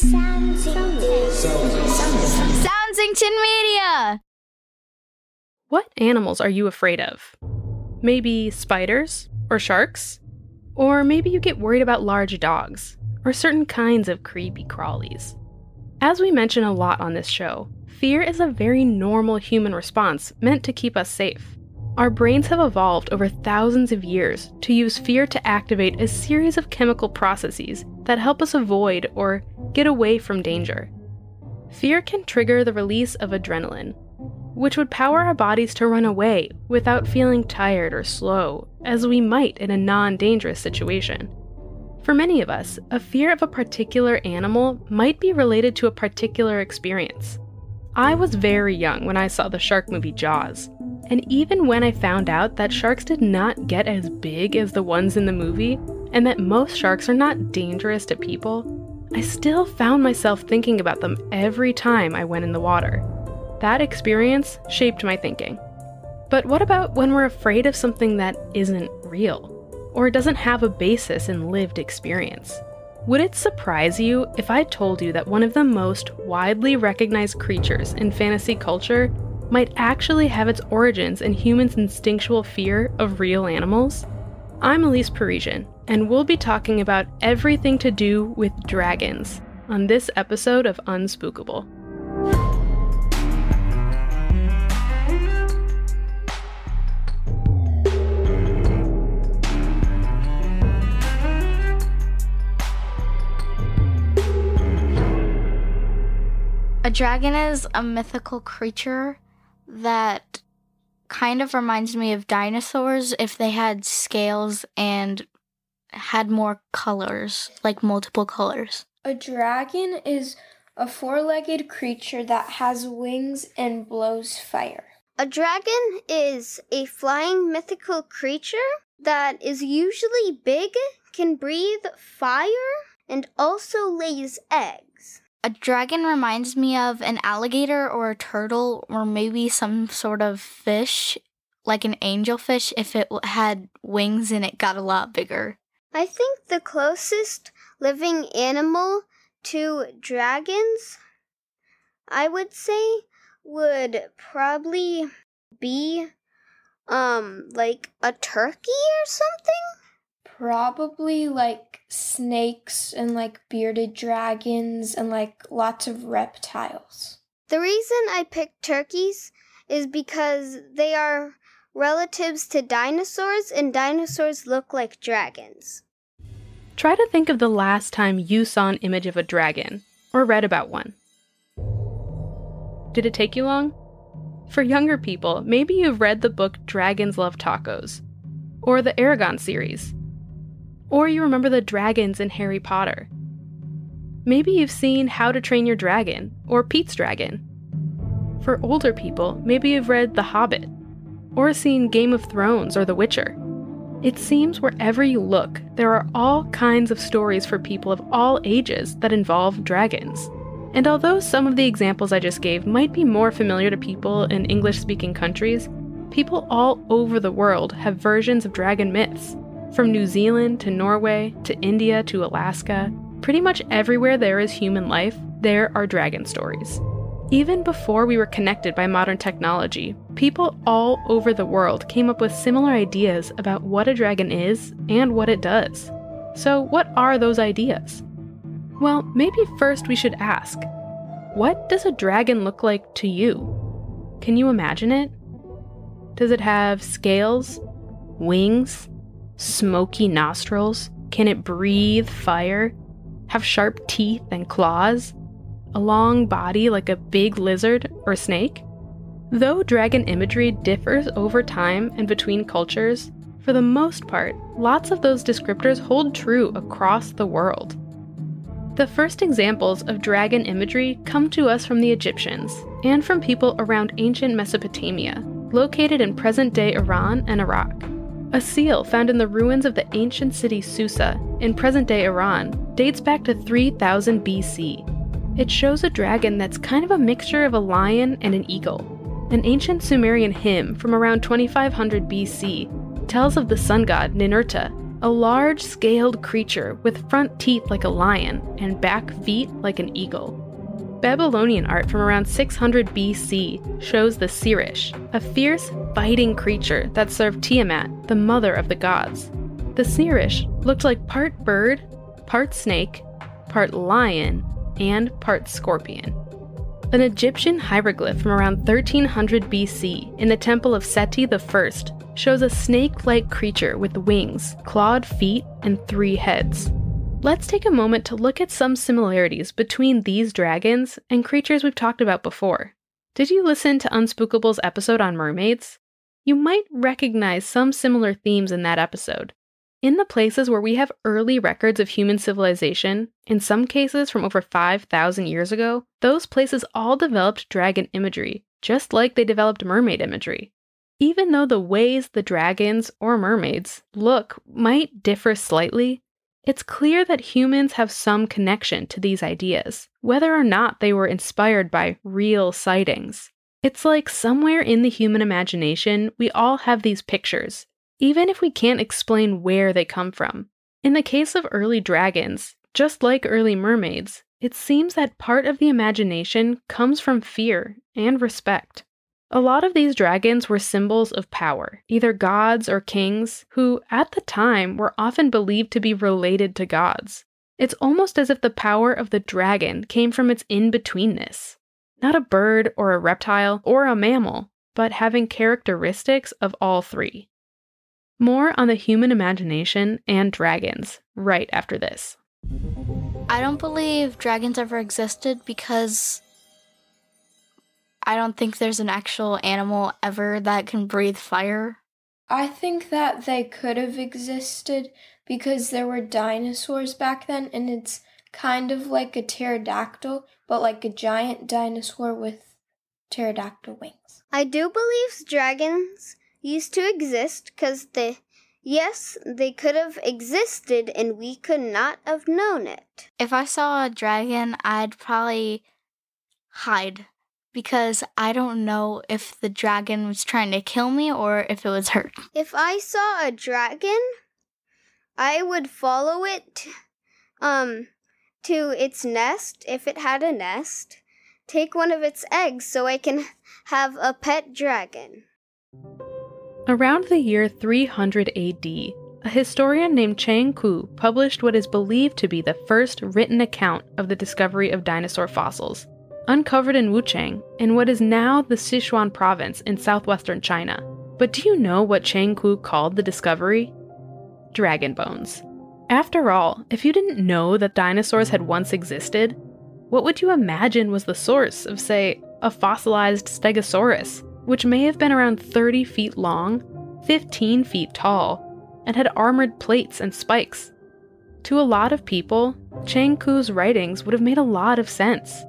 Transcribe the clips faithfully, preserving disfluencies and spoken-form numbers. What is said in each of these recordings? Soundsington Media! What animals are you afraid of? Maybe spiders? Or sharks? Or maybe you get worried about large dogs, or certain kinds of creepy crawlies. As we mention a lot on this show, fear is a very normal human response meant to keep us safe. Our brains have evolved over thousands of years to use fear to activate a series of chemical processes that help us avoid or get away from danger. Fear can trigger the release of adrenaline, which would power our bodies to run away without feeling tired or slow, as we might in a non-dangerous situation. For many of us, a fear of a particular animal might be related to a particular experience. I was very young when I saw the shark movie Jaws, and even when I found out that sharks did not get as big as the ones in the movie, and that most sharks are not dangerous to people, I still found myself thinking about them every time I went in the water. That experience shaped my thinking. But what about when we're afraid of something that isn't real, or doesn't have a basis in lived experience? Would it surprise you if I told you that one of the most widely recognized creatures in fantasy culture might actually have its origins in humans' instinctual fear of real animals? I'm Elise Parisian, and we'll be talking about everything to do with dragons on this episode of Unspookable. A dragon is a mythical creature that kind of reminds me of dinosaurs if they had scales and had more colors, like multiple colors. A dragon is a four-legged creature that has wings and blows fire. A dragon is a flying mythical creature that is usually big, can breathe fire, and also lays eggs. A dragon reminds me of an alligator or a turtle or maybe some sort of fish, like an angelfish, if it had wings and it got a lot bigger. I think the closest living animal to dragons, I would say, would probably be, um, like a turkey or something? Probably like snakes and like bearded dragons and like lots of reptiles. The reason I picked turkeys is because they are relatives to dinosaurs and dinosaurs look like dragons. Try to think of the last time you saw an image of a dragon or read about one. Did it take you long? For younger people, maybe you've read the book Dragons Love Tacos or the Aragon series. Or you remember the dragons in Harry Potter. Maybe you've seen How to Train Your Dragon, or Pete's Dragon. For older people, maybe you've read The Hobbit, or seen Game of Thrones or The Witcher. It seems wherever you look, there are all kinds of stories for people of all ages that involve dragons. And although some of the examples I just gave might be more familiar to people in English-speaking countries, people all over the world have versions of dragon myths. From New Zealand to Norway to India to Alaska, pretty much everywhere there is human life, there are dragon stories. Even before we were connected by modern technology, people all over the world came up with similar ideas about what a dragon is and what it does. So what are those ideas? Well, maybe first we should ask, what does a dragon look like to you? Can you imagine it? Does it have scales? Wings? Smoky nostrils? Can it breathe fire? Have sharp teeth and claws? A long body like a big lizard or snake? Though dragon imagery differs over time and between cultures, for the most part, lots of those descriptors hold true across the world. The first examples of dragon imagery come to us from the Egyptians and from people around ancient Mesopotamia, located in present-day Iran and Iraq. A seal found in the ruins of the ancient city Susa, in present-day Iran, dates back to three thousand B C. It shows a dragon that's kind of a mixture of a lion and an eagle. An ancient Sumerian hymn from around twenty-five hundred B C tells of the sun god Ninurta, a large-scaled creature with front teeth like a lion and back feet like an eagle. Babylonian art from around six hundred B C shows the Sirrush, a fierce, fighting creature that served Tiamat, the mother of the gods. The Sirrush looked like part bird, part snake, part lion, and part scorpion. An Egyptian hieroglyph from around thirteen hundred B C in the temple of Seti the First shows a snake-like creature with wings, clawed feet, and three heads. Let's take a moment to look at some similarities between these dragons and creatures we've talked about before. Did you listen to Unspookable's episode on mermaids? You might recognize some similar themes in that episode. In the places where we have early records of human civilization, in some cases from over five thousand years ago, those places all developed dragon imagery, just like they developed mermaid imagery. Even though the ways the dragons, or mermaids, look might differ slightly, it's clear that humans have some connection to these ideas, whether or not they were inspired by real sightings. It's like somewhere in the human imagination, we all have these pictures, even if we can't explain where they come from. In the case of early dragons, just like early mermaids, it seems that part of the imagination comes from fear and respect. A lot of these dragons were symbols of power, either gods or kings, who at the time were often believed to be related to gods. It's almost as if the power of the dragon came from its in-betweenness. Not a bird or a reptile or a mammal, but having characteristics of all three. More on the human imagination and dragons right after this. I don't believe dragons ever existed because I don't think there's an actual animal ever that can breathe fire. I think that they could have existed because there were dinosaurs back then, and it's kind of like a pterodactyl, but like a giant dinosaur with pterodactyl wings. I do believe dragons used to exist because they, yes, they could have existed and we could not have known it. If I saw a dragon, I'd probably hide, because I don't know if the dragon was trying to kill me or if it was hurt. If I saw a dragon, I would follow it um, to its nest, if it had a nest, take one of its eggs so I can have a pet dragon. Around the year three hundred A D, a historian named Chang Ku published what is believed to be the first written account of the discovery of dinosaur fossils, uncovered in Wuchang, in what is now the Sichuan province in southwestern China. But do you know what Chang Ku called the discovery? Dragon bones. After all, if you didn't know that dinosaurs had once existed, what would you imagine was the source of, say, a fossilized Stegosaurus, which may have been around thirty feet long, fifteen feet tall, and had armored plates and spikes? To a lot of people, Chang Ku's writings would have made a lot of sense.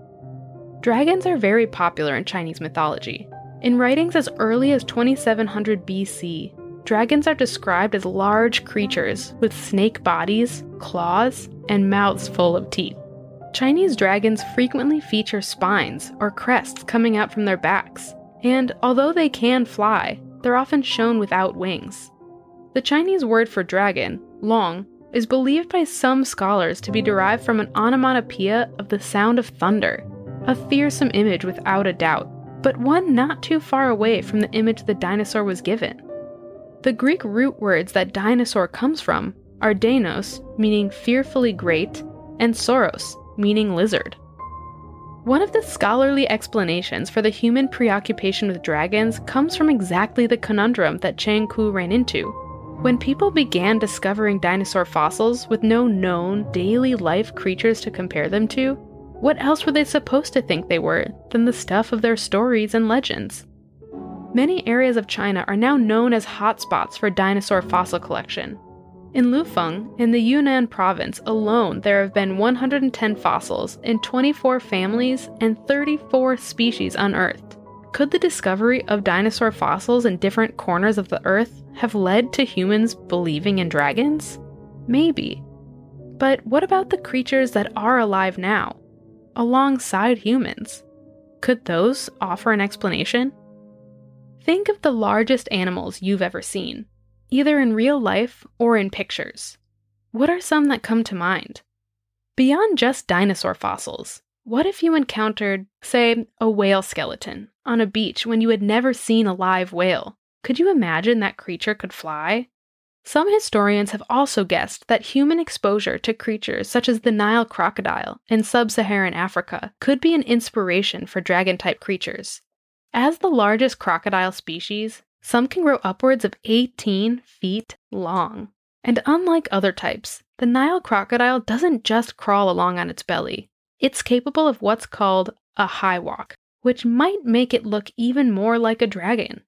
Dragons are very popular in Chinese mythology. In writings as early as twenty-seven hundred B C, dragons are described as large creatures with snake bodies, claws, and mouths full of teeth. Chinese dragons frequently feature spines or crests coming out from their backs, and although they can fly, they're often shown without wings. The Chinese word for dragon, long, is believed by some scholars to be derived from an onomatopoeia of the sound of thunder, a fearsome image without a doubt, but one not too far away from the image the dinosaur was given. The Greek root words that dinosaur comes from are dainos, meaning fearfully great, and sauros, meaning lizard. One of the scholarly explanations for the human preoccupation with dragons comes from exactly the conundrum that Chang Ku ran into. When people began discovering dinosaur fossils with no known, daily life creatures to compare them to, what else were they supposed to think they were than the stuff of their stories and legends? Many areas of China are now known as hotspots for dinosaur fossil collection. In Lufeng, in the Yunnan province alone, there have been one hundred ten fossils in twenty-four families and thirty-four species unearthed. Could the discovery of dinosaur fossils in different corners of the earth have led to humans believing in dragons? Maybe. But what about the creatures that are alive now, alongside humans? Could those offer an explanation? Think of the largest animals you've ever seen. either in real life or in pictures. What are some that come to mind? Beyond just dinosaur fossils, what if you encountered, say, a whale skeleton on a beach when you had never seen a live whale? Could you imagine that creature could fly? Some historians have also guessed that human exposure to creatures such as the Nile crocodile in sub-Saharan Africa could be an inspiration for dragon-type creatures. As the largest crocodile species, some can grow upwards of eighteen feet long. And unlike other types, the Nile crocodile doesn't just crawl along on its belly. It's capable of what's called a high walk, which might make it look even more like a dragon.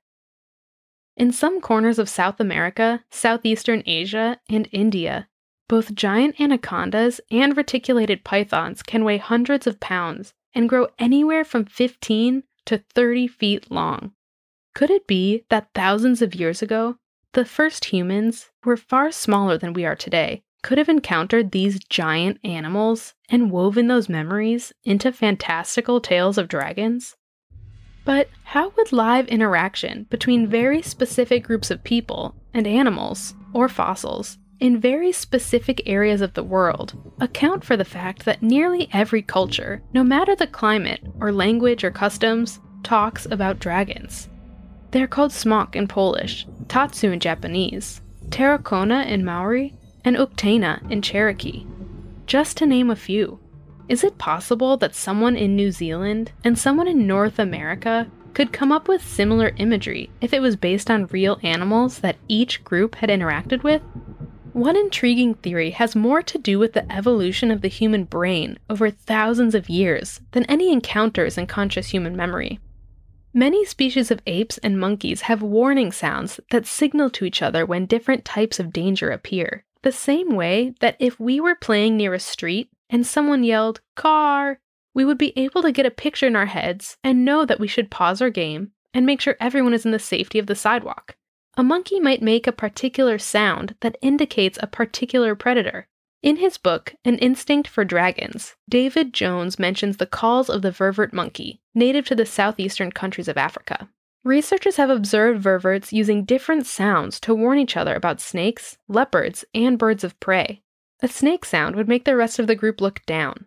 In some corners of South America, Southeastern Asia, and India, both giant anacondas and reticulated pythons can weigh hundreds of pounds and grow anywhere from fifteen to thirty feet long. Could it be that thousands of years ago, the first humans, who were far smaller than we are today, could have encountered these giant animals and woven those memories into fantastical tales of dragons? But how would live interaction between very specific groups of people and animals, or fossils, in very specific areas of the world, account for the fact that nearly every culture, no matter the climate or language or customs, talks about dragons? They're called Smaug in Polish, Tatsu in Japanese, Terracona in Maori, and Uktena in Cherokee, just to name a few. Is it possible that someone in New Zealand and someone in North America could come up with similar imagery if it was based on real animals that each group had interacted with? One intriguing theory has more to do with the evolution of the human brain over thousands of years than any encounters in conscious human memory. Many species of apes and monkeys have warning sounds that signal to each other when different types of danger appear, the same way that if we were playing near a street and someone yelled, "Car," we would be able to get a picture in our heads and know that we should pause our game and make sure everyone is in the safety of the sidewalk. A monkey might make a particular sound that indicates a particular predator. In his book, An Instinct for Dragons, David Jones mentions the calls of the ververt monkey, native to the southeastern countries of Africa. Researchers have observed ververts using different sounds to warn each other about snakes, leopards, and birds of prey. A snake sound would make the rest of the group look down,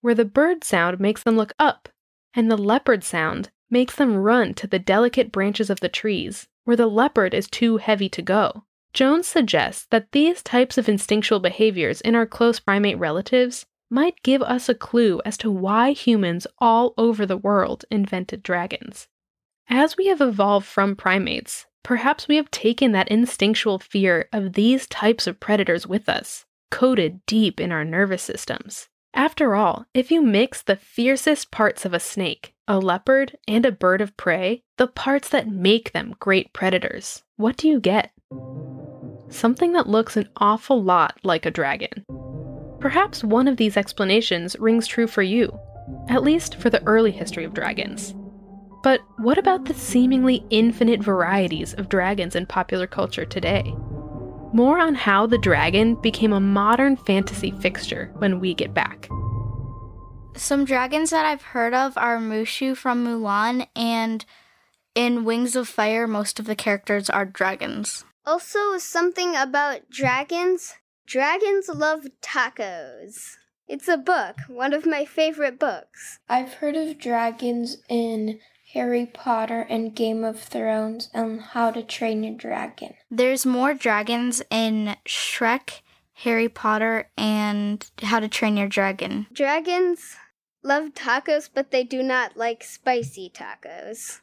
where the bird sound makes them look up, and the leopard sound makes them run to the delicate branches of the trees, where the leopard is too heavy to go. Jones suggests that these types of instinctual behaviors in our close primate relatives might give us a clue as to why humans all over the world invented dragons. As we have evolved from primates, perhaps we have taken that instinctual fear of these types of predators with us, coded deep in our nervous systems. After all, if you mix the fiercest parts of a snake, a leopard, and a bird of prey, the parts that make them great predators, what do you get? Something that looks an awful lot like a dragon. Perhaps one of these explanations rings true for you, at least for the early history of dragons. But what about the seemingly infinite varieties of dragons in popular culture today? More on how the dragon became a modern fantasy fixture when we get back. Some dragons that I've heard of are Mushu from Mulan, and in Wings of Fire, most of the characters are dragons. Also, something about dragons. Dragons Love Tacos. It's a book, one of my favorite books. I've heard of dragons in Harry Potter and Game of Thrones and How to Train Your Dragon. There's more dragons in Shrek, Harry Potter, and How to Train Your Dragon. Dragons love tacos, but they do not like spicy tacos.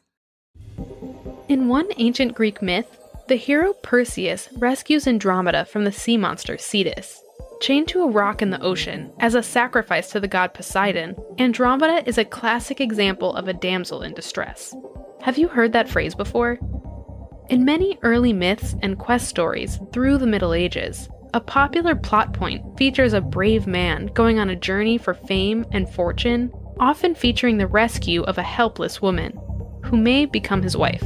In one ancient Greek myth, the hero Perseus rescues Andromeda from the sea monster Cetus. Chained to a rock in the ocean as a sacrifice to the god Poseidon, Andromeda is a classic example of a damsel in distress. Have you heard that phrase before? In many early myths and quest stories through the Middle Ages, a popular plot point features a brave man going on a journey for fame and fortune, often featuring the rescue of a helpless woman, who may become his wife.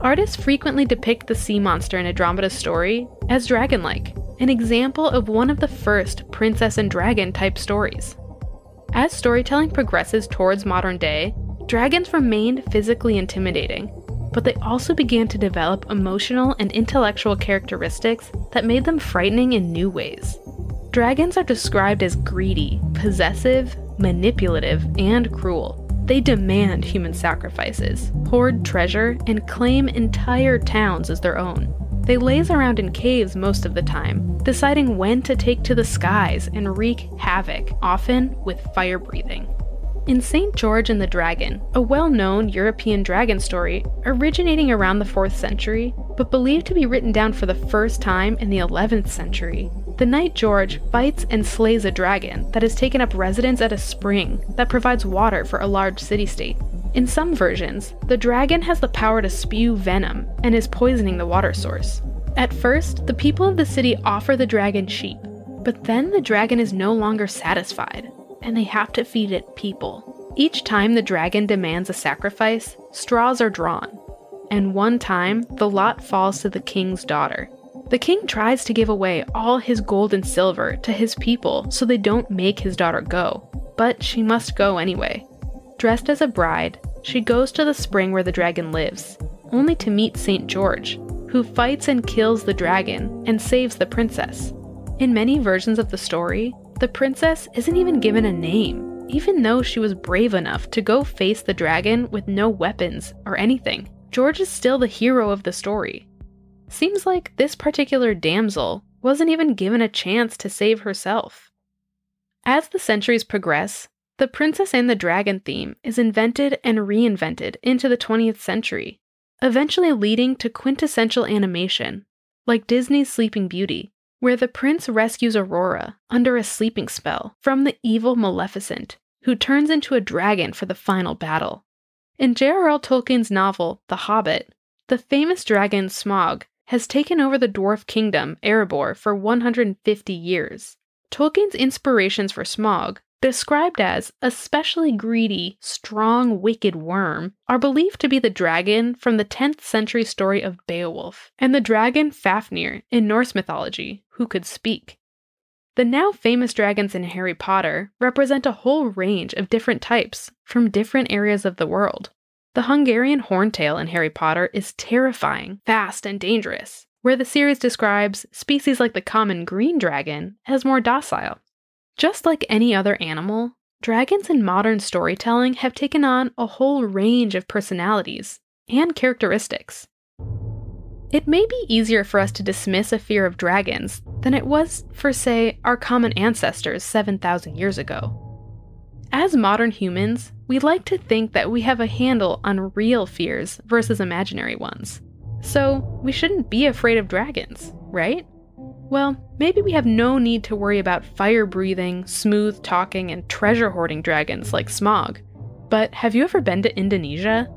Artists frequently depict the sea monster in Andromeda's story as dragon-like, an example of one of the first princess and dragon type stories. As storytelling progresses towards modern day, dragons remained physically intimidating, but they also began to develop emotional and intellectual characteristics that made them frightening in new ways. Dragons are described as greedy, possessive, manipulative, and cruel. They demand human sacrifices, hoard treasure, and claim entire towns as their own. They laze around in caves most of the time, deciding when to take to the skies and wreak havoc, often with fire breathing. In Saint George and the Dragon, a well-known European dragon story originating around the fourth century, but believed to be written down for the first time in the eleventh century, the knight George fights and slays a dragon that has taken up residence at a spring that provides water for a large city-state. In some versions, the dragon has the power to spew venom and is poisoning the water source. At first, the people of the city offer the dragon sheep, but then the dragon is no longer satisfied, and they have to feed it people. Each time the dragon demands a sacrifice, straws are drawn, and one time the lot falls to the king's daughter. The king tries to give away all his gold and silver to his people so they don't make his daughter go, but she must go anyway. Dressed as a bride, she goes to the spring where the dragon lives, only to meet Saint George, who fights and kills the dragon and saves the princess. In many versions of the story, the princess isn't even given a name, even though she was brave enough to go face the dragon with no weapons or anything. George is still the hero of the story. Seems like this particular damsel wasn't even given a chance to save herself. As the centuries progress, the princess and the dragon theme is invented and reinvented into the twentieth century, eventually leading to quintessential animation, like Disney's Sleeping Beauty, where the prince rescues Aurora under a sleeping spell from the evil Maleficent, who turns into a dragon for the final battle. In J R R Tolkien's novel, The Hobbit, the famous dragon Smaug has taken over the dwarf kingdom, Erebor, for one hundred fifty years. Tolkien's inspirations for Smaug, described as a especially greedy, strong, wicked worm, are believed to be the dragon from the tenth century story of Beowulf, and the dragon Fafnir in Norse mythology, who could speak. The now famous dragons in Harry Potter represent a whole range of different types from different areas of the world. The Hungarian horntail in Harry Potter is terrifying, fast, and dangerous, where the series describes species like the common green dragon as more docile. Just like any other animal, dragons in modern storytelling have taken on a whole range of personalities and characteristics. It may be easier for us to dismiss a fear of dragons than it was for, say, our common ancestors seven thousand years ago. As modern humans, we like to think that we have a handle on real fears versus imaginary ones. So we shouldn't be afraid of dragons, right? Well, maybe we have no need to worry about fire-breathing, smooth-talking, and treasure-hoarding dragons like Smaug. But have you ever been to Indonesia?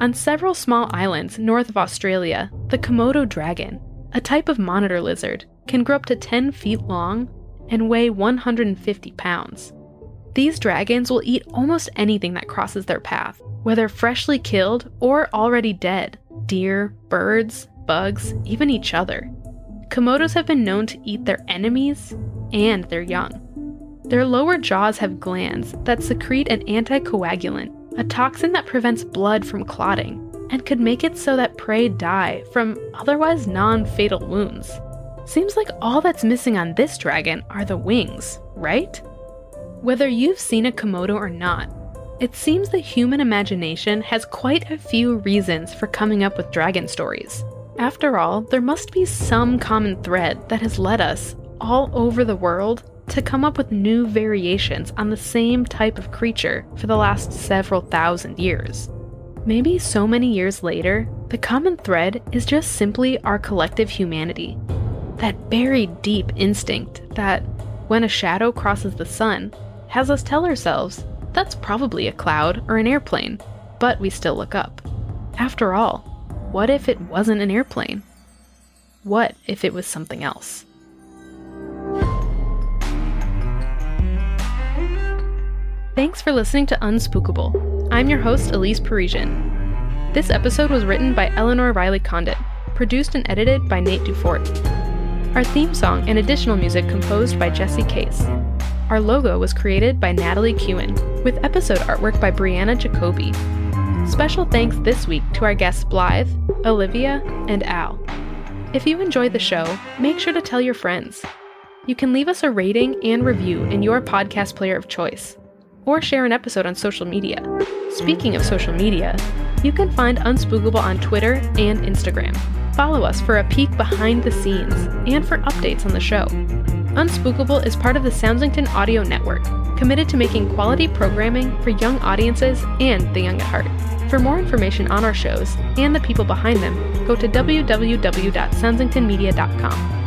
On several small islands north of Australia, the Komodo dragon, a type of monitor lizard, can grow up to ten feet long and weigh one hundred fifty pounds. These dragons will eat almost anything that crosses their path, whether freshly killed or already dead – deer, birds, bugs, even each other. Komodos have been known to eat their enemies and their young. Their lower jaws have glands that secrete an anticoagulant, a toxin that prevents blood from clotting and could make it so that prey die from otherwise non-fatal wounds. Seems like all that's missing on this dragon are the wings, right? Whether you've seen a Komodo or not, it seems the human imagination has quite a few reasons for coming up with dragon stories. After all, there must be some common thread that has led us, all over the world, to come up with new variations on the same type of creature for the last several thousand years. Maybe so many years later, the common thread is just simply our collective humanity. That buried deep instinct that, when a shadow crosses the sun, has us tell ourselves, that's probably a cloud or an airplane, but we still look up. After all, what if it wasn't an airplane? What if it was something else? Thanks for listening to Unspookable. I'm your host, Elise Parisian. This episode was written by Eleanor Riley Condit, produced and edited by Nate Dufort. Our theme song and additional music composed by Jesse Case. Our logo was created by Natalie Kewen, with episode artwork by Brianna Jacoby. Special thanks this week to our guests Blythe, Olivia, and Al. If you enjoy the show, make sure to tell your friends. You can leave us a rating and review in your podcast player of choice, or share an episode on social media. Speaking of social media, you can find Unspookable on Twitter and Instagram. Follow us for a peek behind the scenes and for updates on the show. Unspookable is part of the Soundsington Audio Network, committed to making quality programming for young audiences and the young at heart. For more information on our shows and the people behind them, go to w w w dot soundsington media dot com.